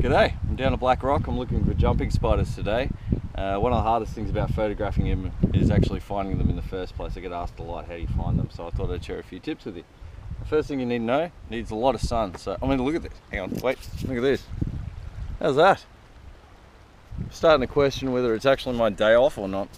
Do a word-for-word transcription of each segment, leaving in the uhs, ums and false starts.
G'day, I'm down at Black Rock. I'm looking for jumping spiders today. Uh, one of the hardest things about photographing them is actually finding them in the first place. I get asked a lot, how do you find them? So I thought I'd share a few tips with you. The first thing you need to know, needs a lot of sun. So, I mean, look at this. Hang on, wait, look at this. How's that? I'm starting to question whether it's actually my day off or not.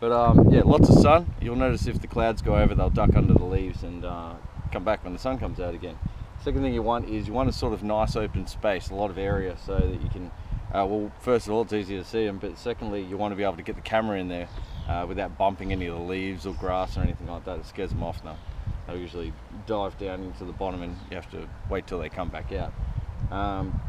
But um, yeah, lots of sun. You'll notice if the clouds go over, they'll duck under the leaves and uh, come back when the sun comes out again. Second thing you want is you want a sort of nice open space, a lot of area, so that you can, uh, well, first of all, it's easy to see them, but secondly, you want to be able to get the camera in there uh, without bumping any of the leaves or grass or anything like that. It scares them off now. They'll usually dive down into the bottom and you have to wait till they come back out. Um,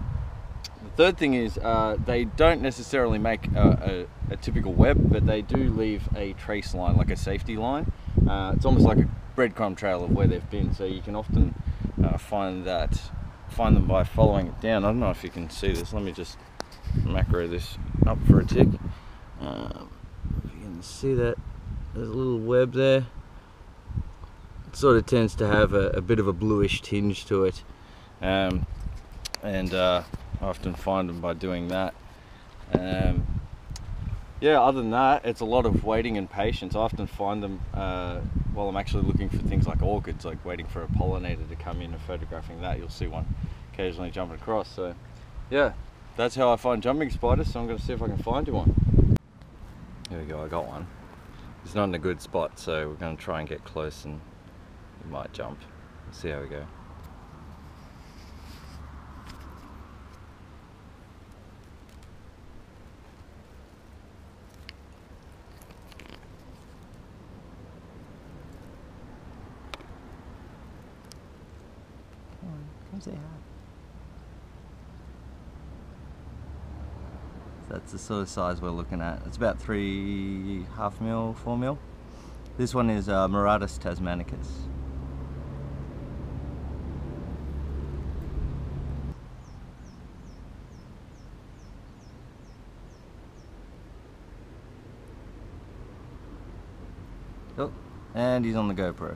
the third thing is uh, they don't necessarily make a, a, a typical web, but they do leave a trace line, like a safety line. Uh, it's almost like a breadcrumb trail of where they've been, so you can often Uh, find that find them by following it down. I don't know if you can see this. Let me just macro this up for a tick. Um, if you can see that, there's a little web there. It sort of tends to have a, a bit of a bluish tinge to it, um, and uh, I often find them by doing that. Um, yeah, other than that, it's a lot of waiting and patience. I often find them uh, Well, I'm actually looking for things like orchids, like waiting for a pollinator to come in and photographing that. You'll see one occasionally jumping across. So yeah, that's how I find jumping spiders, so I'm going to see if I can find you one. Here we go, I got one. It's not in a good spot, so we're going to try and get close and it might jump. We'll see how we go. Yeah. That's the sort of size we're looking at. It's about three half mil, four mil. This one is uh, Maratus Tasmanicus. Oh, and he's on the GoPro.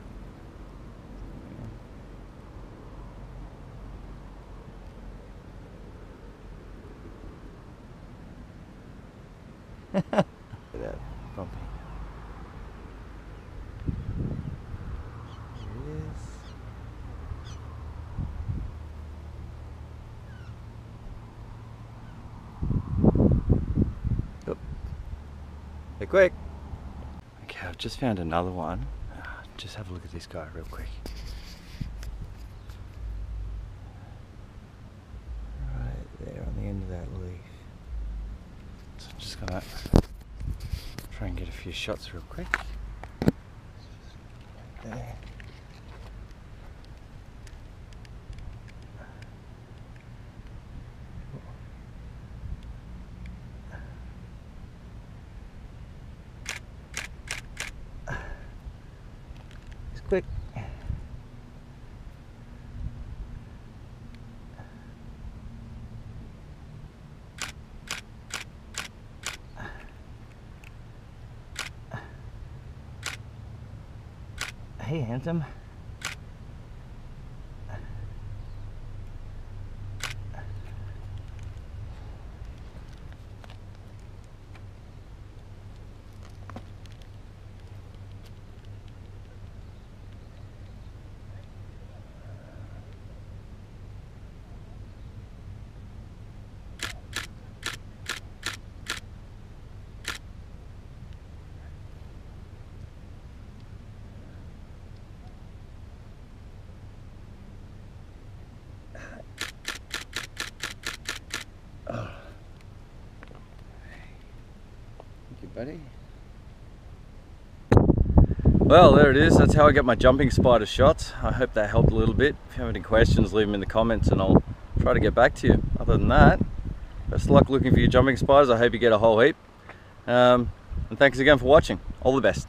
That bumpy. There it is. Oh. Hey, quick! Okay, I've just found another one. Just have a look at this guy real quick. Right there on the end of that leaf. So I'm just gonna try and get a few shots real quick. There. It's quick. Hey, handsome. Buddy. Well, there it is. That's how I get my jumping spider shots. I hope that helped a little bit. If you have any questions, leave them in the comments and I'll try to get back to you. Other than that, best of luck looking for your jumping spiders. I hope you get a whole heap. Um, and thanks again for watching. All the best.